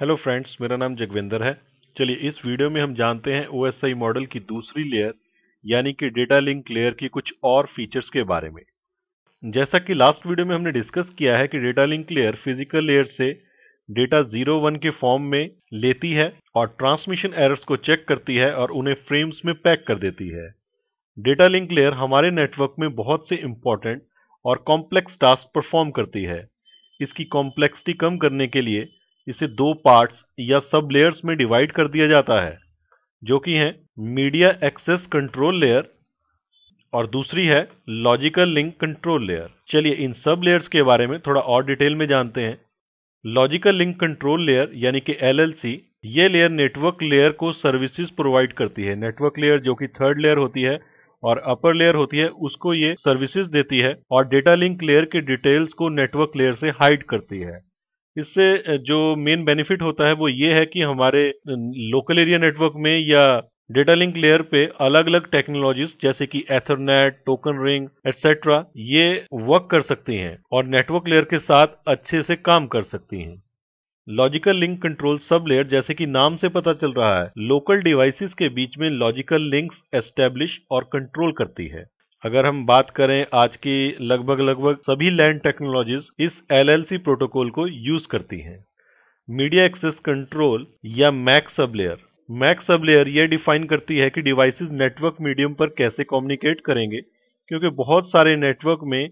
Hello friends, मेरा नाम जगवेंदर है। चलिए इस वीडियो में हम जानते हैं ओएसआई मॉडल की दूसरी लेयर यानी कि डेटा लिंक लेयर की कुछ और फीचर्स के बारे में। जैसा कि लास्ट वीडियो में हमने डिस्कस किया है कि data link layer physical layer से डेटा 01 के फॉर्म में लेती है और ट्रांसमिशन एरर्स को चेक करती है और उन्हें फ्रेम्स में पैक कर देती है। डेटा लिंक लेयर हमारे नेटवर्क में बहुत से इम्पॉर्टेंट और कॉम्प्लेक्स टास्क परफॉर्म करती है। इसकी कॉम्प्लेक्सिटी कम करने के लिए इसे दो पार्ट्स या सब लेयर्स में डिवाइड कर दिया जाता है, जो कि हैं मीडिया एक्सेस कंट्रोल लेयर और दूसरी है लॉजिकल लिंक कंट्रोल लेयर। चलिए इन सब लेयर्स के बारे में थोड़ा और डिटेल में जानते हैं। लॉजिकल लिंक कंट्रोल लेयर यानी कि एलएलसी, ये लेयर नेटवर्क लेयर को सर्विसेज प्रोवाइड करती है। नेटवर्क लेयर जो कि थर्ड लेयर होती है और अपर लेयर होती है, उसको ये सर्विसेज देती है और डेटा लिंक लेयर के डिटेल्स को नेटवर्क लेयर से हाइड करती है। इससे जो मेन बेनिफिट होता है वो ये है कि हमारे लोकल एरिया नेटवर्क में या डेटा लिंक लेयर पे अलग अलग टेक्नोलॉजीज जैसे कि एथरनेट, टोकन रिंग एटसेट्रा ये वर्क कर सकती हैं और नेटवर्क लेयर के साथ अच्छे से काम कर सकती हैं। Logical link control sub layer, जैसे कि नाम से पता चल रहा है, लोकल डिवाइसेस के बीच में लॉजिकल लिंक्स एस्टेब्लिश और कंट्रोल करती है। अगर हम बात करें आज की लगभग सभी लैन टेक्नोलॉजीज इस एलएलसी प्रोटोकॉल को यूज करती हैं। मीडिया एक्सेस कंट्रोल या मैक सब लेयर, ये डिफाइन करती है कि डिवाइसेस नेटवर्क मीडियम पर कैसे कम्युनिकेट करेंगे, क्योंकि बहुत सारे नेटवर्क में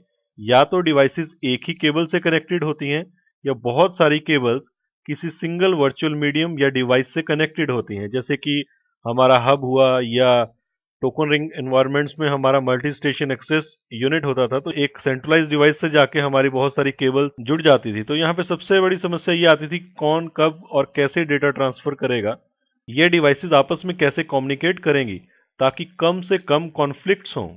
या तो डिवाइसेस एक ही केबल से कनेक्टेड होती हैं या बहुत सारी केबल्स किसी सिंगल वर्चुअल मीडियम या डिवाइस से कनेक्टेड होती हैं, जैसे कि हमारा हब हुआ या टोकन रिंग एनवायरमेंट्स में हमारा मल्टी स्टेशन एक्सेस यूनिट होता था, तो एक सेंट्रलाइज डिवाइस से जाके हमारी बहुत सारी केबल जुड़ जाती थी। तो यहाँ पे सबसे बड़ी समस्या ये आती थी कौन कब और कैसे डेटा ट्रांसफर करेगा, ये डिवाइसेस आपस में कैसे कम्युनिकेट करेंगी ताकि कम से कम कॉन्फ्लिक्ट्स हों।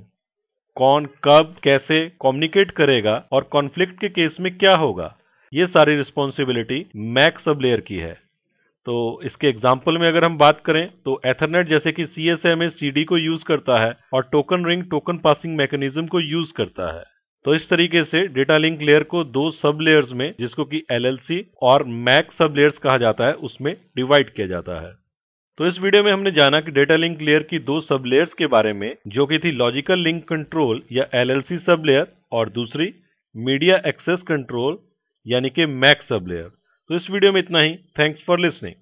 कौन कब कैसे कम्युनिकेट करेगा और कॉन्फ्लिक्ट के केस में क्या होगा, ये सारी रिस्पॉन्सिबिलिटी मैक सब लेयर की है। तो इसके एग्जाम्पल में अगर हम बात करें तो एथरनेट जैसे कि सीएसएमएस सीडी को यूज करता है और token ring token passing mechanism को यूज करता है। तो इस तरीके से डेटा लिंक लेयर को दो सब लेयर्स में, जिसको कि एलएलसी और मैक सब लेयर्स कहा जाता है, उसमें डिवाइड किया जाता है। तो इस वीडियो में हमने जाना कि डेटा लिंक लेयर की दो सब लेयर्स के बारे में, जो कि थी लॉजिकल लिंक कंट्रोल या एलएलसी सब लेयर और दूसरी मीडिया एक्सेस कंट्रोल यानी कि मैक सब लेयर। तो इस वीडियो में इतना ही। Thanks for listening.